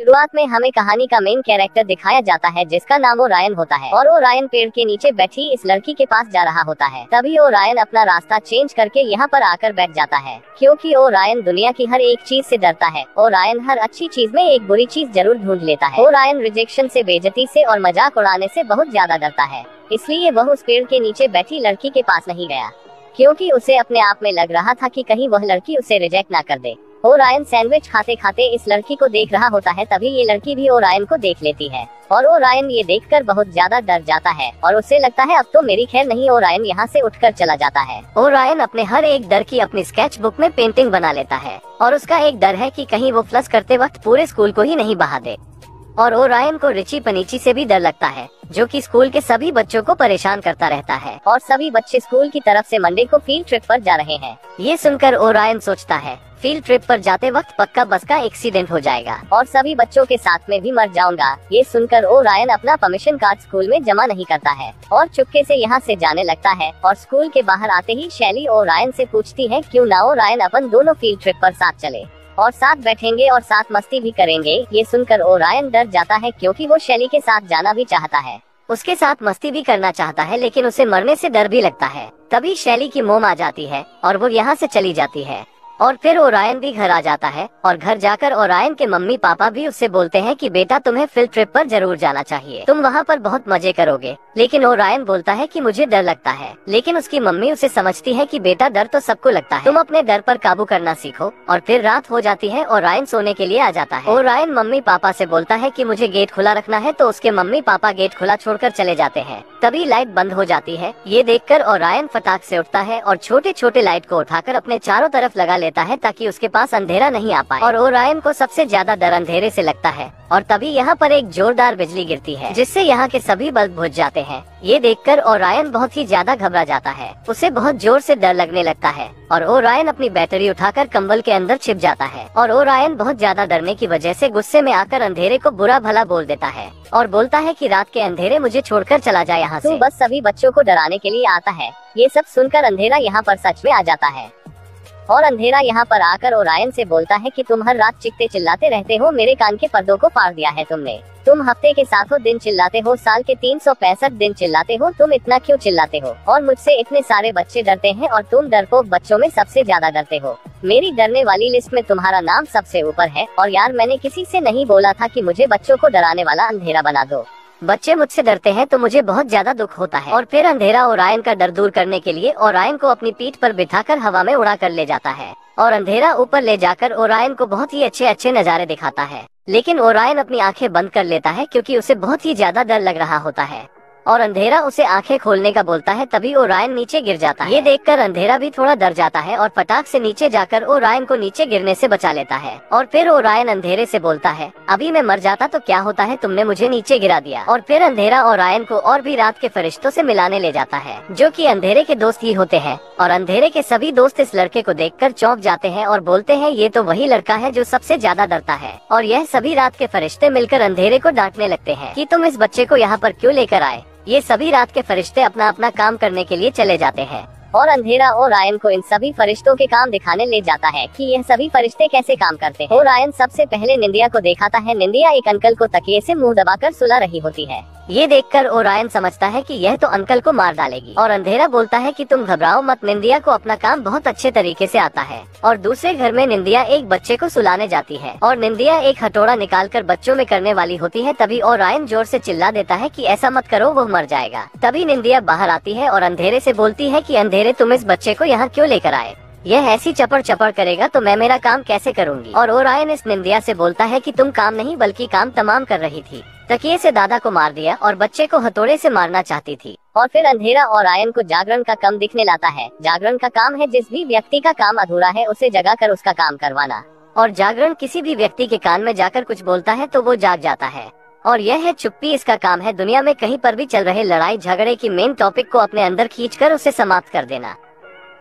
शुरुआत में हमें कहानी का मेन कैरेक्टर दिखाया जाता है जिसका नाम ओरायन होता है और ओरायन पेड़ के नीचे बैठी इस लड़की के पास जा रहा होता है। तभी ओरायन अपना रास्ता चेंज करके यहाँ पर आकर बैठ जाता है क्योंकि ओरायन दुनिया की हर एक चीज से डरता है। ओरायन हर अच्छी चीज में एक बुरी चीज जरूर ढूंढ लेता है। ओरायन रिजेक्शन से, बेइज्जती से और मजाक उड़ाने से बहुत ज्यादा डरता है, इसलिए वह उस पेड़ के नीचे बैठी लड़की के पास नहीं गया क्योंकि उसे अपने आप में लग रहा था कि कहीं वह लड़की उसे रिजेक्ट ना कर दे। ओरायन सैंडविच खाते खाते इस लड़की को देख रहा होता है, तभी ये लड़की भी ओरायन को देख लेती है और ओरायन ये देखकर बहुत ज्यादा डर जाता है और उसे लगता है अब तो मेरी खैर नहीं। ओरायन यहाँ से उठकर चला जाता है। ओरायन अपने हर एक डर की अपनी स्केच बुक में पेंटिंग बना लेता है और उसका एक डर है कि कहीं वो फ्लश करते वक्त पूरे स्कूल को ही नहीं बहा दे। और ओरायन को रिची पनीची से भी डर लगता है जो कि स्कूल के सभी बच्चों को परेशान करता रहता है और सभी बच्चे स्कूल की तरफ से मंडे को फील्ड ट्रिप पर जा रहे हैं। ये सुनकर ओरायन सोचता है फील्ड ट्रिप पर जाते वक्त पक्का बस का एक्सीडेंट हो जाएगा और सभी बच्चों के साथ में भी मर जाऊंगा। ये सुनकर ओरायन अपना परमिशन कार्ड स्कूल में जमा नहीं करता है और चुपके से यहाँ से जाने लगता है। और स्कूल के बाहर आते ही शैली ओरायन से पूछती है क्यों ना ओरायन अपन दोनों फील्ड ट्रिप पर साथ चले और साथ बैठेंगे और साथ मस्ती भी करेंगे। ये सुनकर ओरायन डर जाता है क्योंकि वो शैली के साथ जाना भी चाहता है, उसके साथ मस्ती भी करना चाहता है, लेकिन उसे मरने से डर भी लगता है। तभी शैली की मोम आ जाती है और वो यहाँ से चली जाती है और फिर ओरायन भी घर आ जाता है और घर जाकर ओरायन के मम्मी पापा भी उससे बोलते हैं कि बेटा तुम्हें फील्ड ट्रिप पर जरूर जाना चाहिए, तुम वहाँ पर बहुत मजे करोगे। लेकिन ओरायन बोलता है कि मुझे डर लगता है, लेकिन उसकी मम्मी उसे समझती है कि बेटा डर तो सबको लगता है, तुम अपने डर पर काबू करना सीखो। और फिर रात हो जाती है, ओरायन सोने के लिए आ जाता है। ओरायन मम्मी पापा से बोलता है कि मुझे गेट खुला रखना है, तो उसके मम्मी पापा गेट खुला छोड़कर चले जाते हैं। तभी लाइट बंद हो जाती है। ये देखकर ओरायन फटाक से उठता है और छोटे छोटे लाइट को उठाकर अपने चारों तरफ लगा लेता है ताकि उसके पास अंधेरा नहीं आ पाए। और ओरायन को सबसे ज्यादा डर अंधेरे से लगता है और तभी यहाँ पर एक जोरदार बिजली गिरती है जिससे यहाँ के सभी बल्ब बुझ जाते हैं। ये देखकर ओरायन बहुत ही ज्यादा घबरा जाता है, उसे बहुत जोर से डर लगने लगता है और ओरायन अपनी बैटरी उठाकर कंबल के अंदर छिप जाता है। और ओरायन बहुत ज्यादा डरने की वजह से गुस्से में आकर अंधेरे को बुरा भला बोल देता है और बोलता है कि रात के अंधेरे मुझे छोड़कर चला जाए यहाँ से। बस सभी बच्चों को डराने के लिए आता है। ये सब सुनकर अंधेरा यहाँ पर सच में आ जाता है और अंधेरा यहाँ पर आकर ओरायन से बोलता है कि तुम हर रात चिखते चिल्लाते रहते हो, मेरे कान के पर्दों को फाड़ दिया है तुमने, तुम हफ्ते के 7 दिन चिल्लाते हो, साल के 365 दिन चिल्लाते हो, तुम इतना क्यों चिल्लाते हो? और मुझसे इतने सारे बच्चे डरते हैं और तुम डरपोक बच्चों में सबसे ज्यादा डरते हो, मेरी डरने वाली लिस्ट में तुम्हारा नाम सबसे ऊपर है। और यार मैंने किसी से नहीं बोला था कि मुझे बच्चों को डराने वाला अंधेरा बना दो, बच्चे मुझसे डरते हैं तो मुझे बहुत ज्यादा दुख होता है। और फिर अंधेरा ओरायन का डर दूर करने के लिए ओरायन को अपनी पीठ पर बिठाकर हवा में उड़ा कर ले जाता है और अंधेरा ऊपर ले जाकर ओरायन को बहुत ही अच्छे अच्छे नज़ारे दिखाता है। लेकिन ओरायन अपनी आंखें बंद कर लेता है क्योंकि उसे बहुत ही ज्यादा डर लग रहा होता है और अंधेरा उसे आंखें खोलने का बोलता है। तभी ओरायन नीचे गिर जाता है। ये देखकर अंधेरा भी थोड़ा डर जाता है और फटाक से नीचे जाकर ओरायन को नीचे गिरने से बचा लेता है। और फिर ओरायन अंधेरे से बोलता है अभी मैं मर जाता तो क्या होता है, तुमने मुझे नीचे गिरा दिया। और फिर अंधेरा ओरायन को और भी रात के फरिश्तों से मिलाने ले जाता है जो कि अंधेरे के दोस्त ही होते हैं। और अंधेरे के सभी दोस्त इस लड़के को देखकर चौंक जाते हैं और बोलते हैं ये तो वही लड़का है जो सबसे ज्यादा डरता है। और यह सभी रात के फरिश्ते मिलकर अंधेरे को डांटने लगते हैं कि तुम इस बच्चे को यहाँ पर क्यों लेकर आए। ये सभी रात के फरिश्ते अपना अपना काम करने के लिए चले जाते हैं और अंधेरा ओरायन को इन सभी फरिश्तों के काम दिखाने ले जाता है कि यह सभी फरिश्ते कैसे काम करते हैं। ओरायन सबसे पहले निंदिया को दिखाता है। निंदिया एक अंकल को तकिए से मुंह दबाकर सुला रही होती है। ये देखकर ओरायन समझता है कि यह तो अंकल को मार डालेगी और अंधेरा बोलता है कि तुम घबराओ मत, निंदिया को अपना काम बहुत अच्छे तरीके से आता है। और दूसरे घर में निंदिया एक बच्चे को सुलाने जाती है और निंदिया एक हथौड़ा निकालकर बच्चों में करने वाली होती है। तभी ओरायन जोर से चिल्ला देता है कि ऐसा मत करो, वो मर जाएगा। तभी निंदिया बाहर आती है और अंधेरे से बोलती है कि अंधेरे तुम इस बच्चे को यहाँ क्यों लेकर आए, यह ऐसी चपड़ चपड़ करेगा तो मैं मेरा काम कैसे करूँगी। और ओरायन इस निंदिया से बोलता है कि तुम काम नहीं बल्कि काम तमाम कर रही थी, तकिए से दादा को मार दिया और बच्चे को हथौड़े से मारना चाहती थी। और फिर अंधेरा ओरायन को जागरण का काम दिखने लाता है। जागरण का काम है जिस भी व्यक्ति का काम अधूरा है उसे जगा कर उसका काम करवाना। और जागरण किसी भी व्यक्ति के कान में जाकर कुछ बोलता है तो वो जाग जाता है। और यह है चुप्पी, इसका काम है दुनिया में कहीं पर भी चल रहे लड़ाई झगड़े की मेन टॉपिक को अपने अंदर खींच कर उसे समाप्त कर देना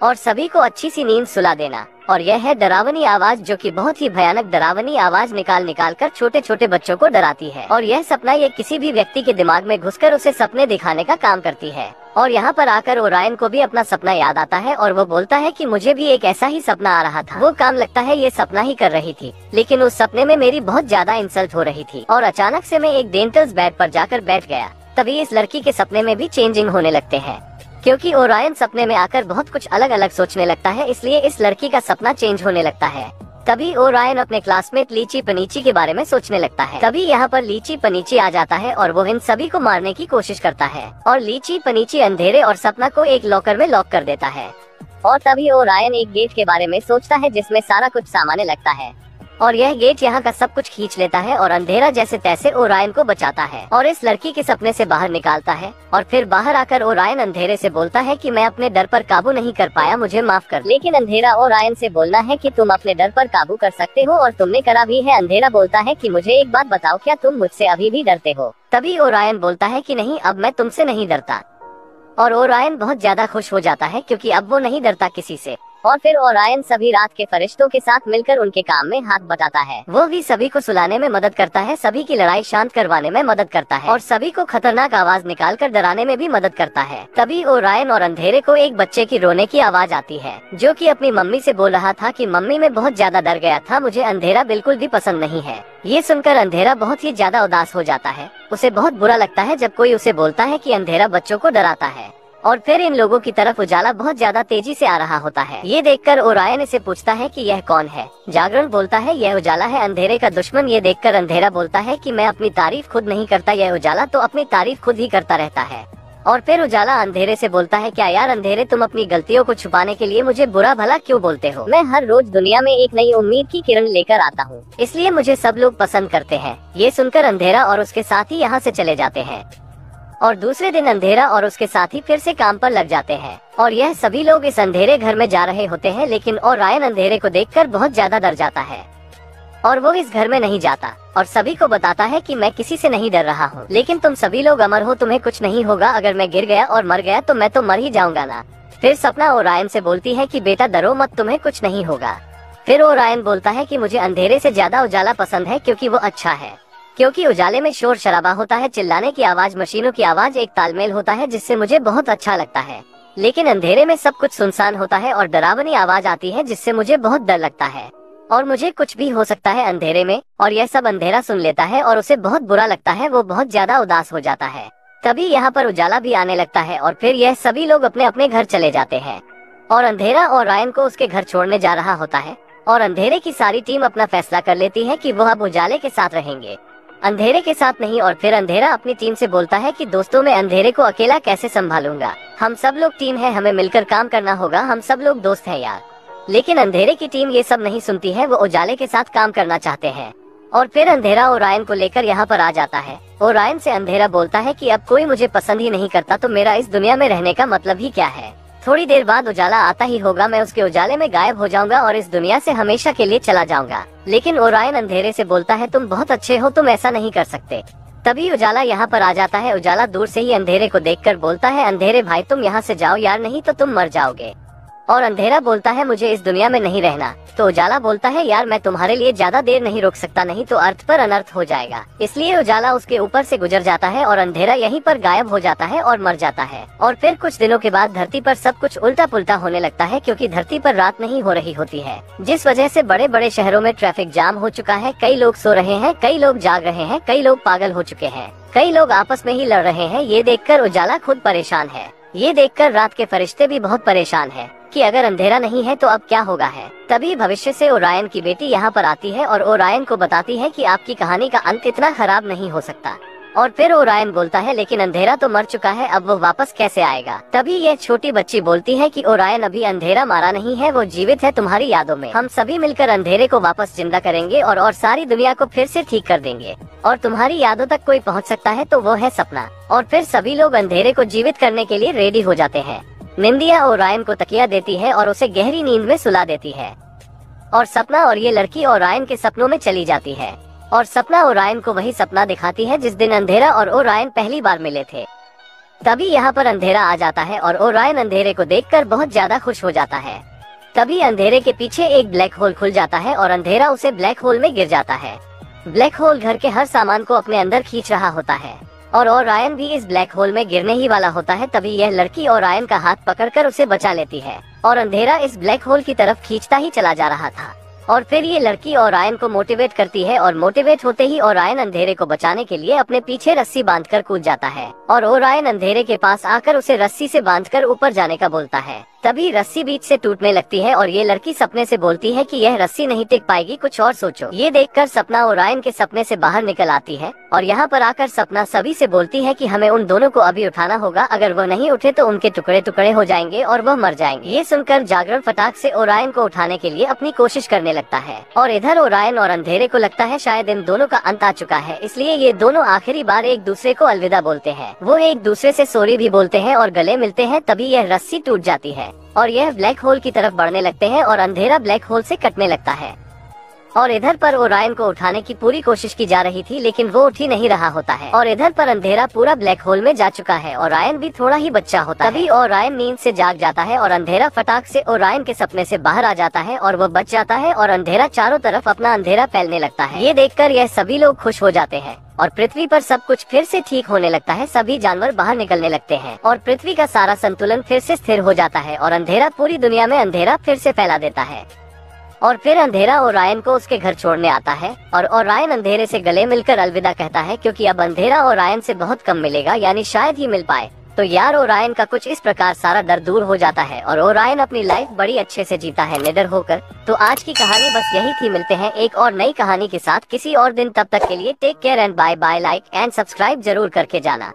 और सभी को अच्छी सी नींद सुला देना। और यह है डरावनी आवाज जो कि बहुत ही भयानक डरावनी आवाज निकाल कर छोटे छोटे बच्चों को डराती है। और यह सपना ये किसी भी व्यक्ति के दिमाग में घुसकर उसे सपने दिखाने का काम करती है और यहाँ पर आकर ओरायन को भी अपना सपना याद आता है और वो बोलता है कि मुझे भी एक ऐसा ही सपना आ रहा था। वो काम लगता है ये सपना ही कर रही थी, लेकिन उस सपने में मेरी बहुत ज्यादा इंसल्ट हो रही थी और अचानक से मैं एक डेंटल्स बेड पर जाकर बैठ गया। तभी इस लड़की के सपने में भी चेंजिंग होने लगते हैं, क्योंकि ओरायन सपने में आकर बहुत कुछ अलग अलग सोचने लगता है, इसलिए इस लड़की का सपना चेंज होने लगता है। तभी ओरायन अपने क्लासमेट रिची पनीची के बारे में सोचने लगता है। तभी यहाँ पर रिची पनीची आ जाता है और वो इन सभी को मारने की कोशिश करता है और रिची पनीची अंधेरे और सपना को एक लॉकर में लॉक कर देता है। और तभी ओरायन एक गेट के बारे में सोचता है जिसमें सारा कुछ सामाने लगता है और यह गेट यहाँ का सब कुछ खींच लेता है और अंधेरा जैसे तैसे ओरायन को बचाता है और इस लड़की के सपने से बाहर निकालता है। और फिर बाहर आकर ओरायन अंधेरे से बोलता है कि मैं अपने डर पर काबू नहीं कर पाया, मुझे माफ कर। लेकिन अंधेरा ओरायन से बोलना है कि तुम अपने डर पर काबू कर सकते हो और तुमने करा भी है। अंधेरा बोलता है कि मुझे एक बात बताओ, क्या तुम मुझसे अभी भी डरते हो? तभी ओरायन बोलता है कि नहीं, अब मैं तुमसे नहीं डरता। और ओरायन बहुत ज्यादा खुश हो जाता है क्योंकि अब वो नहीं डरता किसी से। और फिर ओरायन सभी रात के फरिश्तों के साथ मिलकर उनके काम में हाथ बटाता है। वो भी सभी को सुलाने में मदद करता है, सभी की लड़ाई शांत करवाने में मदद करता है और सभी को खतरनाक आवाज निकालकर डराने में भी मदद करता है। तभी ओरायन और अंधेरे को एक बच्चे की रोने की आवाज आती है जो कि अपनी मम्मी से बोल रहा था कि मम्मी मैं बहुत ज्यादा डर गया था, मुझे अंधेरा बिल्कुल भी पसंद नहीं है। ये सुनकर अंधेरा बहुत ही ज्यादा उदास हो जाता है, उसे बहुत बुरा लगता है जब कोई उसे बोलता है कि अंधेरा बच्चों को डराता है। और फिर इन लोगों की तरफ उजाला बहुत ज्यादा तेजी से आ रहा होता है। ये देखकर ओरायन इसे पूछता है कि यह कौन है? जागरण बोलता है यह उजाला है, अंधेरे का दुश्मन। ये देखकर अंधेरा बोलता है कि मैं अपनी तारीफ खुद नहीं करता, यह उजाला तो अपनी तारीफ खुद ही करता रहता है। और फिर उजाला अंधेरे से बोलता है क्या यार अंधेरे, तुम अपनी गलतियों को छुपाने के लिए मुझे बुरा भला क्यों बोलते हो? मैं हर रोज दुनिया में एक नई उम्मीद की किरण लेकर आता हूँ, इसलिए मुझे सब लोग पसंद करते हैं। ये सुनकर अंधेरा और उसके साथी यहाँ से चले जाते हैं और दूसरे दिन अंधेरा और उसके साथी फिर से काम पर लग जाते हैं और यह सभी लोग इस अंधेरे घर में जा रहे होते हैं। लेकिन ओरायन अंधेरे को देखकर बहुत ज्यादा डर जाता है और वो इस घर में नहीं जाता और सभी को बताता है कि मैं किसी से नहीं डर रहा हूँ, लेकिन तुम सभी लोग अमर हो, तुम्हें कुछ नहीं होगा। अगर मैं गिर गया और मर गया तो मैं तो मर ही जाऊंगा ना। फिर सपना ओरायन से बोलती है कि बेटा डरो मत, तुम्हें कुछ नहीं होगा। फिर ओरायन बोलता है कि मुझे अंधेरे से ज्यादा उजाला पसंद है क्योंकि वो अच्छा है, क्योंकि उजाले में शोर शराबा होता है, चिल्लाने की आवाज, मशीनों की आवाज, एक तालमेल होता है जिससे मुझे बहुत अच्छा लगता है। लेकिन अंधेरे में सब कुछ सुनसान होता है और डरावनी आवाज आती है जिससे मुझे बहुत डर लगता है और मुझे कुछ भी हो सकता है अंधेरे में। और यह सब अंधेरा सुन लेता है और उसे बहुत बुरा लगता है, वो बहुत ज्यादा उदास हो जाता है। तभी यहाँ पर उजाला भी आने लगता है और फिर यह सभी लोग अपने अपने घर चले जाते हैं और अंधेरा ओरायन को उसके घर छोड़ने जा रहा होता है और अंधेरे की सारी टीम अपना फैसला कर लेती है कि वह अब उजाले के साथ रहेंगे, अंधेरे के साथ नहीं। और फिर अंधेरा अपनी टीम से बोलता है कि दोस्तों मैं अंधेरे को अकेला कैसे संभालूंगा, हम सब लोग टीम है, हमें मिलकर काम करना होगा, हम सब लोग दोस्त हैं यार। लेकिन अंधेरे की टीम ये सब नहीं सुनती है, वो उजाले के साथ काम करना चाहते हैं। और फिर अंधेरा ओरायन को लेकर यहाँ पर आ जाता है। ओरायन से अंधेरा बोलता है कि अब कोई मुझे पसंद ही नहीं करता तो मेरा इस दुनिया में रहने का मतलब ही क्या है। थोड़ी देर बाद उजाला आता ही होगा, मैं उसके उजाले में गायब हो जाऊंगा और इस दुनिया से हमेशा के लिए चला जाऊंगा। लेकिन ओरायन अंधेरे से बोलता है तुम बहुत अच्छे हो, तुम ऐसा नहीं कर सकते। तभी उजाला यहाँ पर आ जाता है। उजाला दूर से ही अंधेरे को देखकर बोलता है अंधेरे भाई तुम यहाँ से जाओ यार, नहीं तो तुम मर जाओगे। और अंधेरा बोलता है मुझे इस दुनिया में नहीं रहना। तो उजाला बोलता है यार मैं तुम्हारे लिए ज्यादा देर नहीं रोक सकता, नहीं तो अर्थ पर अनर्थ हो जाएगा। इसलिए उजाला उसके ऊपर से गुजर जाता है और अंधेरा यहीं पर गायब हो जाता है और मर जाता है। और फिर कुछ दिनों के बाद धरती पर सब कुछ उल्टा पुल्टा होने लगता है क्योंकि धरती पर रात नहीं हो रही होती है, जिस वजह से बड़े बड़े शहरों में ट्रैफिक जाम हो चुका है। कई लोग सो रहे हैं, कई लोग जाग रहे हैं, कई लोग पागल हो चुके हैं, कई लोग आपस में ही लड़ रहे हैं। ये देखकर उजाला खुद परेशान है। ये देखकर रात के फरिश्ते भी बहुत परेशान है कि अगर अंधेरा नहीं है तो अब क्या होगा है। तभी भविष्य से ओरायन की बेटी यहाँ पर आती है और ओरायन को बताती है कि आपकी कहानी का अंत इतना खराब नहीं हो सकता। और फिर ओरायन बोलता है लेकिन अंधेरा तो मर चुका है, अब वो वापस कैसे आएगा। तभी यह छोटी बच्ची बोलती है कि ओरायन अभी अंधेरा मारा नहीं है, वो जीवित है तुम्हारी यादों में। हम सभी मिलकर अंधेरे को वापस जिंदा करेंगे और सारी दुनिया को फिर से ठीक कर देंगे और तुम्हारी यादों तक कोई पहुँच सकता है तो वो है सपना। और फिर सभी लोग अंधेरे को जीवित करने के लिए रेडी हो जाते हैं। निंदिया ओरायन को तकिया देती है और उसे गहरी नींद में सुला देती है और सपना और ये लड़की ओरायन के सपनों में चली जाती है और सपना ओरायन को वही सपना दिखाती है जिस दिन अंधेरा और ओरायन पहली बार मिले थे। तभी यहाँ पर अंधेरा आ जाता है और ओरायन अंधेरे को देखकर बहुत ज्यादा खुश हो जाता है। तभी अंधेरे के पीछे एक ब्लैक होल खुल जाता है और अंधेरा उसे ब्लैक होल में गिर जाता है। ब्लैक होल घर के हर सामान को अपने अंदर खींच रहा होता है और ओरायन भी इस ब्लैक होल में गिरने ही वाला होता है तभी यह लड़की ओरायन का हाथ पकड़कर उसे बचा लेती है और अंधेरा इस ब्लैक होल की तरफ खींचता ही चला जा रहा था। और फिर ये लड़की ओरायन को मोटिवेट करती है और मोटिवेट होते ही ओरायन अंधेरे को बचाने के लिए अपने पीछे रस्सी बांधकर कूद जाता है और ओरायन अंधेरे के पास आकर उसे रस्सी से बांधकर ऊपर जाने का बोलता है। तभी रस्सी बीच से टूटने लगती है और ये लड़की सपने से बोलती है कि यह रस्सी नहीं टिक पाएगी, कुछ और सोचो। ये देखकर सपना ओरायन के सपने से बाहर निकल आती है और यहाँ पर आकर सपना सभी से बोलती है कि हमें उन दोनों को अभी उठाना होगा, अगर वो नहीं उठे तो उनके टुकड़े टुकड़े हो जाएंगे और वह मर जाएंगे। ये सुनकर जागरण फटाक से ओरायन को उठाने के लिए अपनी कोशिश करने लगता है और इधर ओरायन और अंधेरे को लगता है शायद इन दोनों का अंत आ चुका है, इसलिए ये दोनों आखिरी बार एक दूसरे को अलविदा बोलते हैं। वो एक दूसरे से सॉरी भी बोलते हैं और गले मिलते हैं। तभी यह रस्सी टूट जाती है और यह ब्लैक होल की तरफ बढ़ने लगते हैं और अंधेरा ब्लैक होल से कटने लगता है। और इधर पर ओरायन को उठाने की पूरी कोशिश की जा रही थी लेकिन वो उठ ही नहीं रहा होता है और इधर पर अंधेरा पूरा ब्लैक होल में जा चुका है। ओरायन भी थोड़ा ही बच्चा होता है। तभी ओरायन नींद से जाग जाता है और अंधेरा फटाक से ओरायन के सपने से बाहर आ जाता है और वो बच जाता है और अंधेरा चारों तरफ अपना अंधेरा फैलने लगता है। ये देखकर यह सभी लोग खुश हो जाते हैं और पृथ्वी पर सब कुछ फिर से ठीक होने लगता है। सभी जानवर बाहर निकलने लगते हैं और पृथ्वी का सारा संतुलन फिर से स्थिर हो जाता है और अंधेरा पूरी दुनिया में अंधेरा फिर से फैला देता है। और फिर अंधेरा ओरायन को उसके घर छोड़ने आता है और ओरायन अंधेरे से गले मिलकर अलविदा कहता है क्योंकि अब अंधेरा ओरायन से बहुत कम मिलेगा, यानी शायद ही मिल पाए। तो यार ओरायन का कुछ इस प्रकार सारा डर दूर हो जाता है और ओरायन अपनी लाइफ बड़ी अच्छे से जीता है निडर होकर। तो आज की कहानी बस यही थी। मिलते हैं एक और नई कहानी के साथ किसी और दिन, तब तक के लिए take care and bye bye. Like and subscribe जरूर करके जाना।